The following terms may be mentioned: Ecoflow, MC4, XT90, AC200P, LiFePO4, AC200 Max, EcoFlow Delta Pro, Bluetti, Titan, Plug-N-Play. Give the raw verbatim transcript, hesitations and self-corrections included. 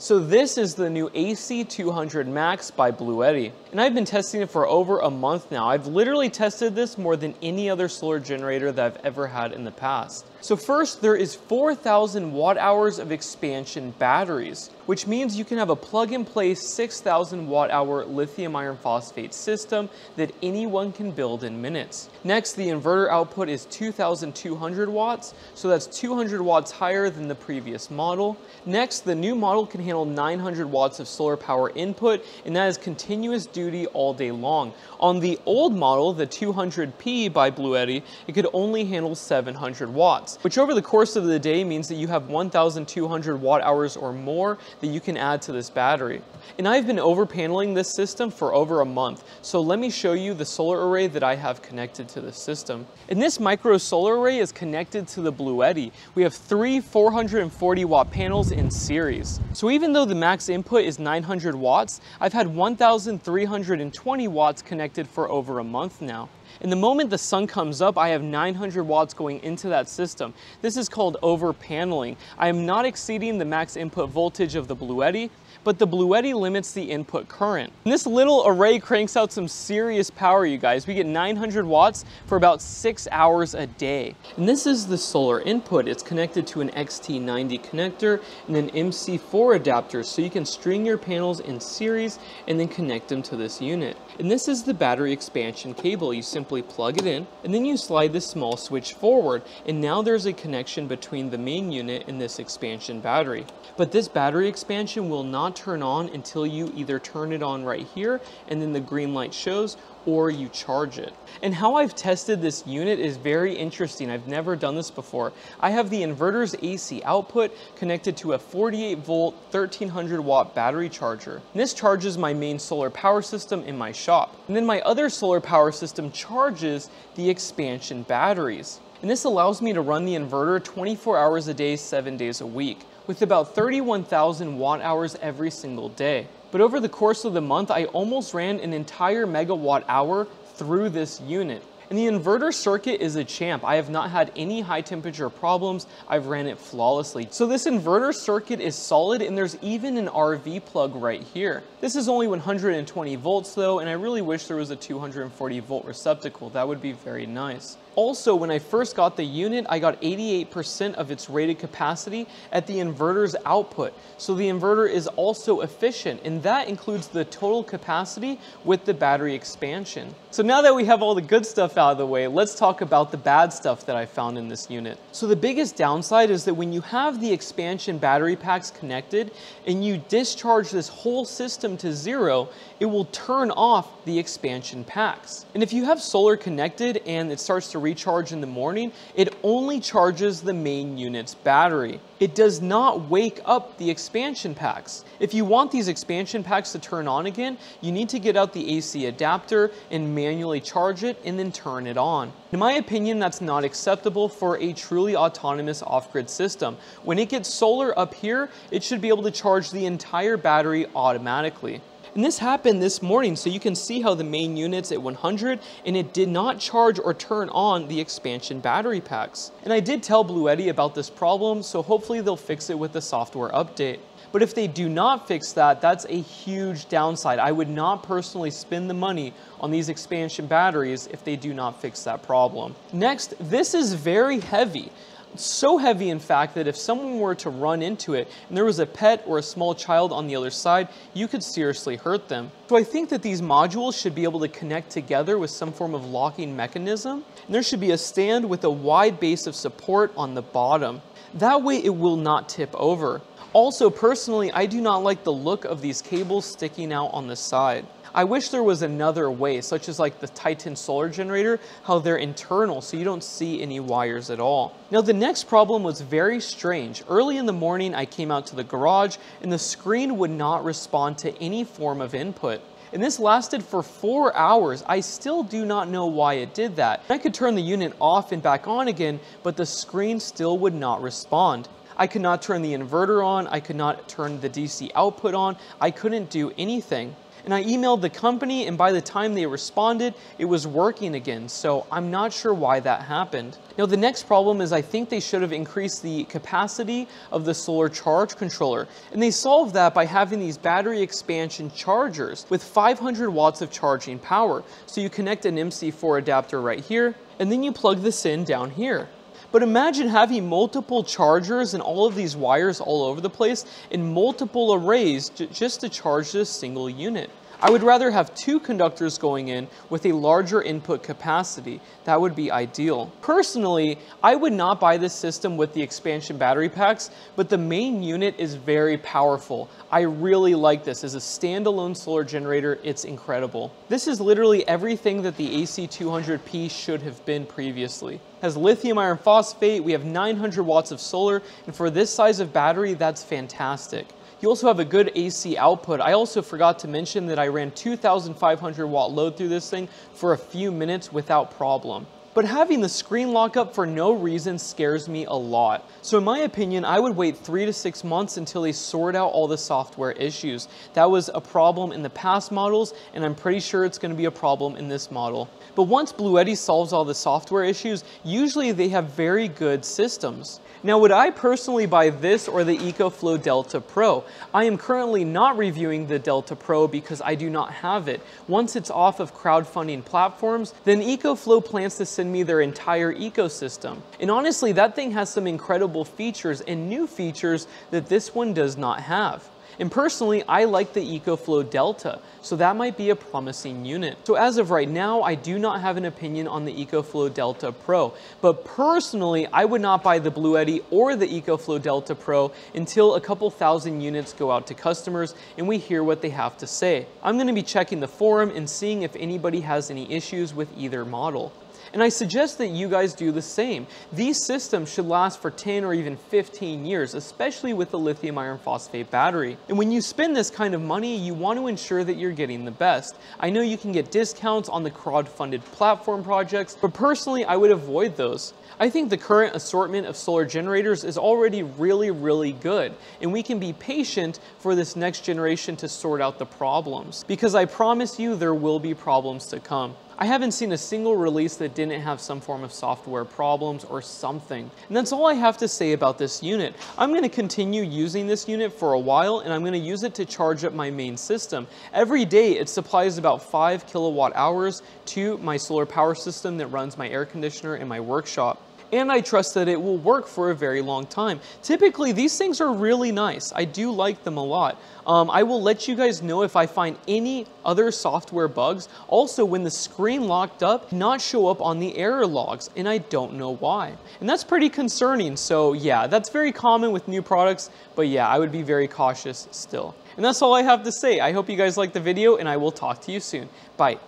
So this is the new A C two hundred Max by Bluetti, and I've been testing it for over a month now. I've literally tested this more than any other solar generator that I've ever had in the past. So first, there is four thousand watt hours of expansion batteries, which means you can have a plug-and-play six thousand watt hour lithium iron phosphate system that anyone can build in minutes. Next, the inverter output is two thousand two hundred watts, so that's two hundred watts higher than the previous model. Next, the new model can handle nine hundred watts of solar power input, and that is continuous duty all day long. On the old model, the two hundred P by Bluetti, it could only handle seven hundred watts, which over the course of the day means that you have one thousand two hundred watt hours or more that you can add to this battery. And I've been over paneling this system for over a month, so let me show you the solar array that I have connected to the system. And this micro solar array is connected to the Bluetti. We have three four hundred forty watt panels in series. So even though the max input is nine hundred watts, I've had one thousand three hundred twenty watts connected for over a month now. And the moment the sun comes up, I have nine hundred watts going into that system. This is called over paneling. I am not exceeding the max input voltage of the Bluetti, but the Bluetti limits the input current. And this little array cranks out some serious power, you guys. We get nine hundred watts for about six hours a day. And this is the solar input. It's connected to an X T ninety connector and an M C four adapter, so you can string your panels in series and then connect them to this unit. And this is the battery expansion cable. You simply plug it in, and then you slide this small switch forward, and now there's a connection between the main unit and this expansion battery. But this battery expansion will not turn on until you either turn it on right here, and then the green light shows, or you charge it. And how I've tested this unit is very interesting. I've never done this before. I have the inverter's A C output connected to a forty-eight volt, thirteen hundred watt battery charger. And this charges my main solar power system in my shop. And then my other solar power system charges the expansion batteries. And this allows me to run the inverter twenty-four hours a day, seven days a week, with about thirty-one thousand watt hours every single day. But over the course of the month, I almost ran an entire megawatt hour through this unit. And the inverter circuit is a champ. I have not had any high temperature problems. I've ran it flawlessly. So this inverter circuit is solid, and there's even an R V plug right here. This is only one hundred twenty volts though, and I really wish there was a two hundred forty volt receptacle. That would be very nice. Also, when I first got the unit, I got eighty-eight percent of its rated capacity at the inverter's output. So the inverter is also efficient, and that includes the total capacity with the battery expansion. So now that we have all the good stuff out of the way, let's talk about the bad stuff that I found in this unit. So the biggest downside is that when you have the expansion battery packs connected and you discharge this whole system to zero, it will turn off the expansion packs. And if you have solar connected and it starts to recharge in the morning, it only charges the main unit's battery. It does not wake up the expansion packs. If you want these expansion packs to turn on again, you need to get out the A C adapter and manually charge it and then turn it on. In my opinion, that's not acceptable for a truly autonomous off-grid system. When it gets solar up here, it should be able to charge the entire battery automatically. And this happened this morning, so you can see how the main unit's at one hundred, and it did not charge or turn on the expansion battery packs. And I did tell Bluetti about this problem, so hopefully they'll fix it with the software update. But if they do not fix that, that's a huge downside. I would not personally spend the money on these expansion batteries if they do not fix that problem. Next, this is very heavy. So heavy, in fact, that if someone were to run into it and there was a pet or a small child on the other side, you could seriously hurt them. So I think that these modules should be able to connect together with some form of locking mechanism. And there should be a stand with a wide base of support on the bottom. That way it will not tip over. Also, personally, I do not like the look of these cables sticking out on the side. I wish there was another way, such as like the Titan solar generator, how they're internal so you don't see any wires at all. Now the next problem was very strange. Early in the morning, I came out to the garage and the screen would not respond to any form of input. And this lasted for four hours. I still do not know why it did that. I could turn the unit off and back on again, but the screen still would not respond. I could not turn the inverter on, I could not turn the D C output on, I couldn't do anything. and I emailed the company, and by the time they responded, it was working again. So I'm not sure why that happened. Now the next problem is I think they should have increased the capacity of the solar charge controller, and they solved that by having these battery expansion chargers with five hundred watts of charging power. So you connect an M C four adapter right here, and then you plug this in down here. But imagine having multiple chargers and all of these wires all over the place in multiple arrays just to charge this single unit. I would rather have two conductors going in with a larger input capacity. That would be ideal. Personally, I would not buy this system with the expansion battery packs, but the main unit is very powerful. I really like this. As a standalone solar generator, it's incredible. This is literally everything that the A C two hundred P should have been previously. Has lithium iron phosphate, we have nine hundred watts of solar, and for this size of battery, that's fantastic. You also have a good A C output. I also forgot to mention that I ran two thousand five hundred watt load through this thing for a few minutes without problem. But having the screen lock up for no reason scares me a lot. So in my opinion, I would wait three to six months until they sort out all the software issues. That was a problem in the past models, and I'm pretty sure it's going to be a problem in this model. But once Bluetti solves all the software issues, usually they have very good systems. Now, would I personally buy this or the EcoFlow Delta Pro? I am currently not reviewing the Delta Pro because I do not have it. Once it's off of crowdfunding platforms, then EcoFlow plans to send me their entire ecosystem. And honestly, that thing has some incredible features and new features that this one does not have. And personally, I like the EcoFlow Delta, so that might be a promising unit. So as of right now, I do not have an opinion on the EcoFlow Delta Pro, but personally, I would not buy the Bluetti or the EcoFlow Delta Pro until a couple thousand units go out to customers and we hear what they have to say. I'm going to be checking the forum and seeing if anybody has any issues with either model. And I suggest that you guys do the same. These systems should last for ten or even fifteen years, especially with the lithium iron phosphate battery. And when you spend this kind of money, you want to ensure that you're getting the best. I know you can get discounts on the crowdfunded platform projects, but personally, I would avoid those. I think the current assortment of solar generators is already really, really good, and we can be patient for this next generation to sort out the problems, because I promise you there will be problems to come. I haven't seen a single release that didn't have some form of software problems or something. And that's all I have to say about this unit. I'm going to continue using this unit for a while, and I'm going to use it to charge up my main system. Every day it supplies about five kilowatt hours to my solar power system that runs my air conditioner in my workshop. And I trust that it will work for a very long time. Typically, these things are really nice. I do like them a lot. Um, I will let you guys know if I find any other software bugs. Also, when the screen locked up, not show up on the error logs, and I don't know why. And that's pretty concerning. So yeah, that's very common with new products, but yeah, I would be very cautious still. And that's all I have to say. I hope you guys liked the video, and I will talk to you soon. Bye.